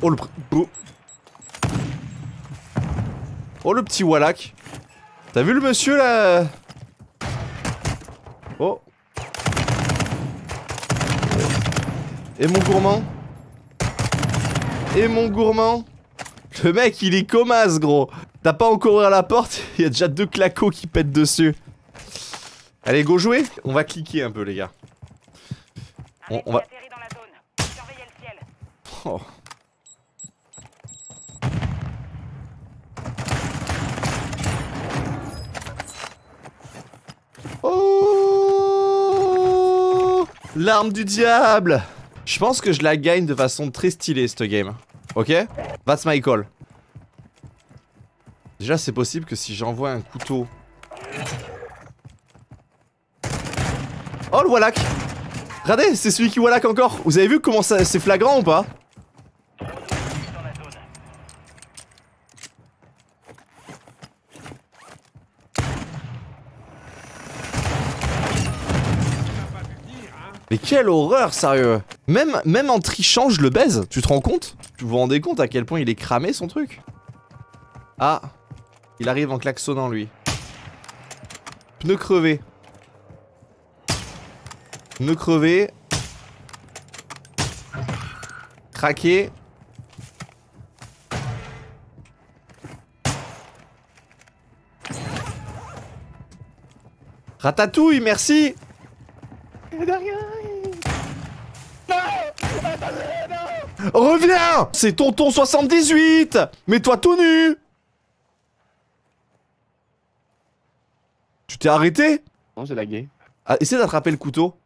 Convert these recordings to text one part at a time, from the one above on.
Oh le... Oh le petit Wallach. T'as vu le monsieur là? Oh. Et mon gourmand. Et mon gourmand. Le mec il est comasse gros. T'as pas encore ouvert la porte, il y a déjà deux clacos qui pètent dessus. Allez go jouer. On va cliquer un peu les gars. On va... Oh. Oh, l'arme du diable. Je pense que je la gagne de façon très stylée cette game. Ok, that's my call. Déjà c'est possible que si j'envoie un couteau. Oh le Wallach. Regardez, c'est celui qui Wallach encore. Vous avez vu comment ça, c'est flagrant ou pas? Mais quelle horreur, sérieux! Même en trichant, je le baise, tu te rends compte? Vous vous rendez compte à quel point il est cramé son truc? Ah! Il arrive en klaxonnant lui. Pneu crevé. Pneu crevé. Craqué. Ratatouille, merci! Reviens! C'est tonton 78! Mets-toi tout nu! Tu t'es arrêté? Non, j'ai lagué. Ah, essaie d'attraper le couteau.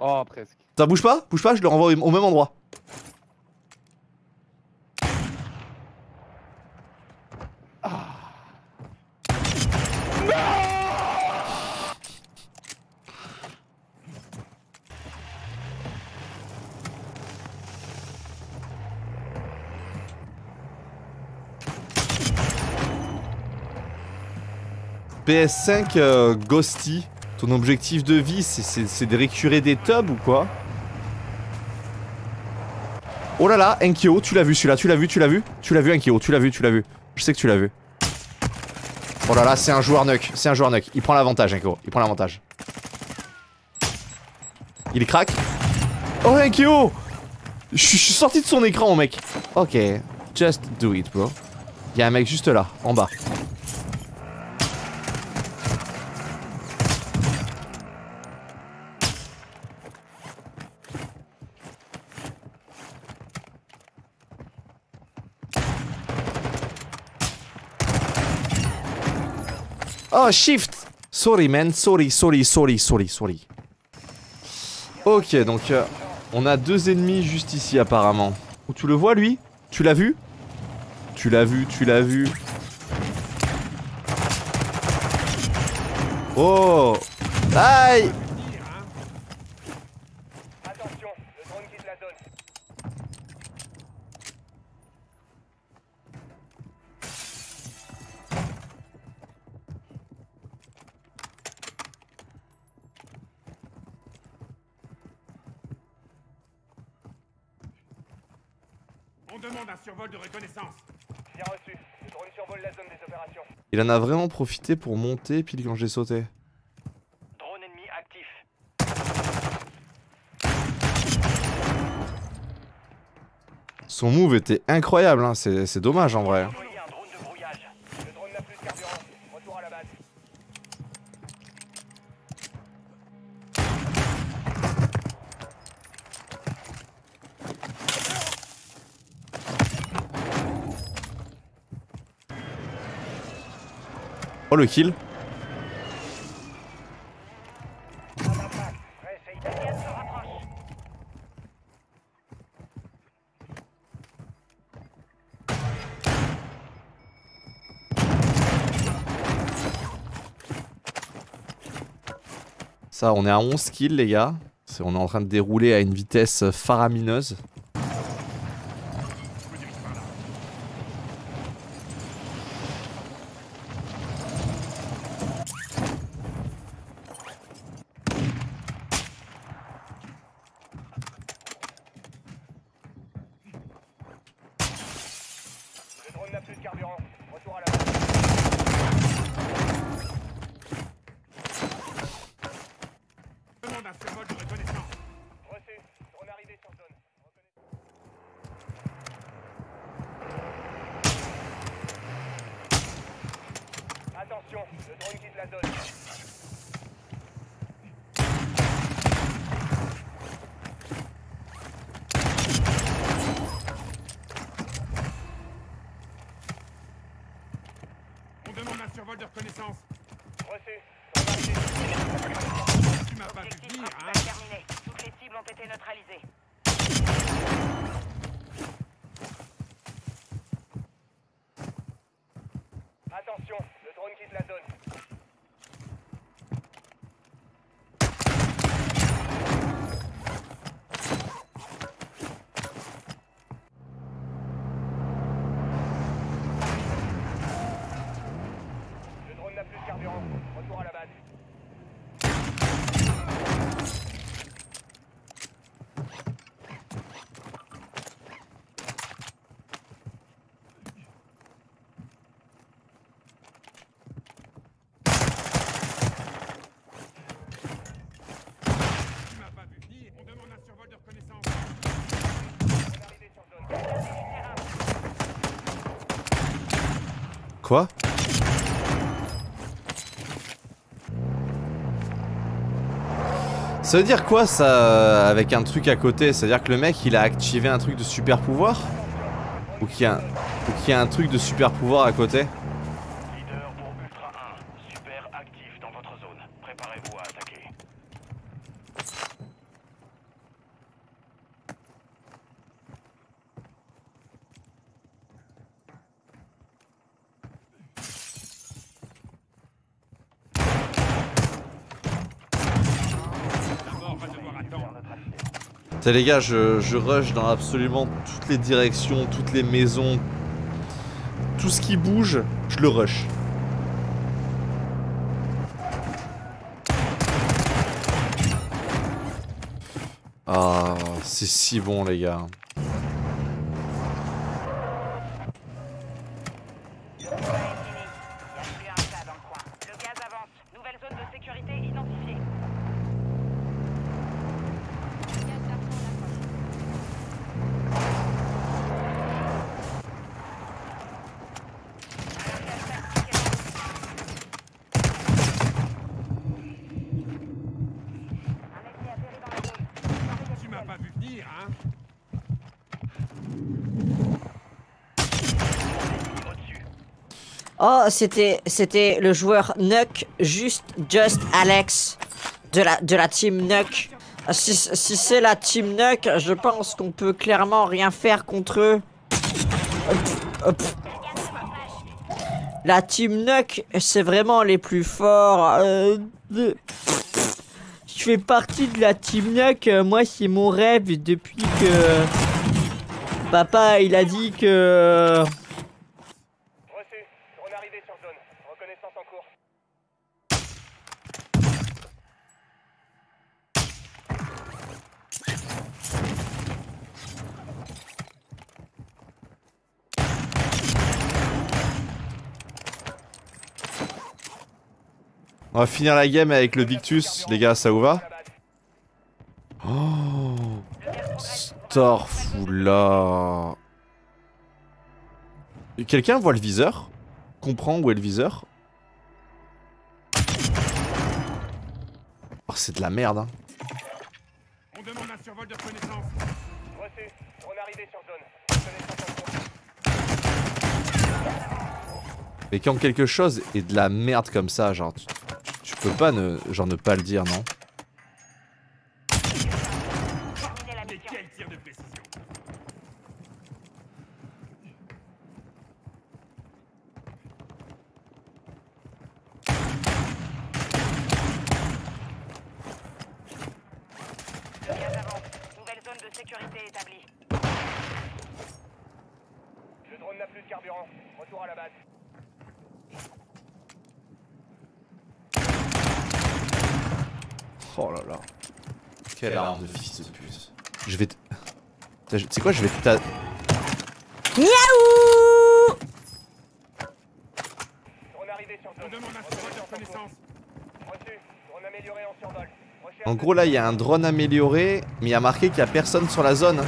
Oh, presque. Ça bouge pas? Bouge pas, je le renvoie au même endroit. PS5 Ghosty, ton objectif de vie, c'est de récurer des tubs ou quoi? Oh là là, Enkyo, tu l'as vu celui-là, tu l'as vu Enkyo, tu l'as vu, je sais que tu l'as vu. Oh là là, c'est un joueur Nuk, il prend l'avantage Enkyo, Il craque. Oh Enkyo, je suis sorti de son écran mec. Ok, just do it bro. Y'a un mec juste là, en bas. Oh, shift! Sorry, man. Sorry. Ok, donc, on a deux ennemis juste ici, apparemment. Oh, tu le vois, lui? Tu l'as vu? Tu l'as vu. Oh! Aïe! Attention, le drone quitte la zone. Survol de reconnaissance. Bien reçu. Le drone survole la zone des opérations. Il en a vraiment profité pour monter pile quand j'ai sauté. Drone ennemi actif. Son move était incroyable, hein. C'est dommage en vrai. Un drone de brouillage. Le drone n'a plus de carburant. Retour à la base. Oh le kill. Ça on est à 11 kills les gars. On est en train de dérouler à une vitesse faramineuse. Le drone quitte la zone. On demande un survol de reconnaissance. Reçu. Tu m'as pas vu venir, hein? Terminé. Toutes les cibles ont été neutralisées. Attention, le drone quitte la zone. Le drone n'a plus de carburant. Retour à la base. Quoi ? Ça veut dire quoi ça avec un truc à côté? Ça veut dire que le mec il a activé un truc de super pouvoir? Ou qu'il y a un truc de super pouvoir à côté? Leader pour Ultra 1, super actif dans votre zone. Préparez-vous à attaquer. Les gars, je rush dans absolument toutes les directions, toutes les maisons, tout ce qui bouge, je le rush. Ah, c'est si bon les gars. Oh, c'était le joueur Nuk, just Alex de la team Nuk. Si c'est la team Nuk, je pense qu'on peut clairement rien faire contre eux. La team Nuk, c'est vraiment les plus forts. Je fais partie de la team Nuk. Moi, c'est mon rêve depuis que papa il a dit que. On va finir la game avec le Victus, les gars, ça vous va? Oh, Starfoula. Quelqu'un voit le viseur? Comprend où est le viseur? Oh, c'est de la merde, hein. On demande un survol de reconnaissance. Reçu, on est arrivé sur zone. Reconnaissance en cours. Mais quand quelque chose est de la merde comme ça, genre... Tu peux pas ne pas le dire, non? Mais quel tir de précision! Nouvelle zone de sécurité établie. Le drone n'a plus de carburant. Retour à la base. Oh là là. Quelle arme de fils de pute. Je vais te... Tu sais quoi, je vais te... Miaou. On demande un survol de reconnaissance. Reçu. Drone amélioré en survol. En gros là il y a un drone amélioré, mais il y a marqué qu'il n'y a personne sur la zone.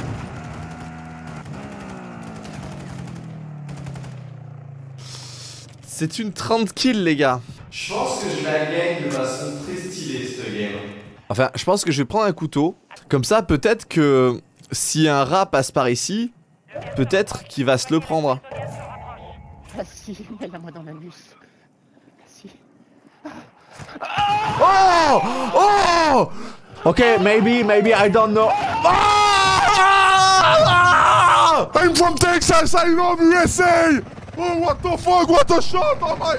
C'est une 30 kills les gars. Je pense que je la gagne de façon très stylée cette game. Enfin je pense que je vais prendre un couteau. Comme ça peut-être que si un rat passe par ici, peut-être qu'il va se le prendre. Ah si, mets-la-moi dans ma mousse. Si. Oh! Oh! Ok, maybe I don't know. Ah! I'm from Texas, I love USA! Oh, what the fuck, what a shot! Oh my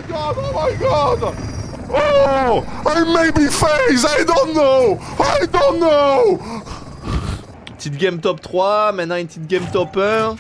god! Oh! I'm maybe face, I don't know! Petite game top 3, maintenant une petite game top 1.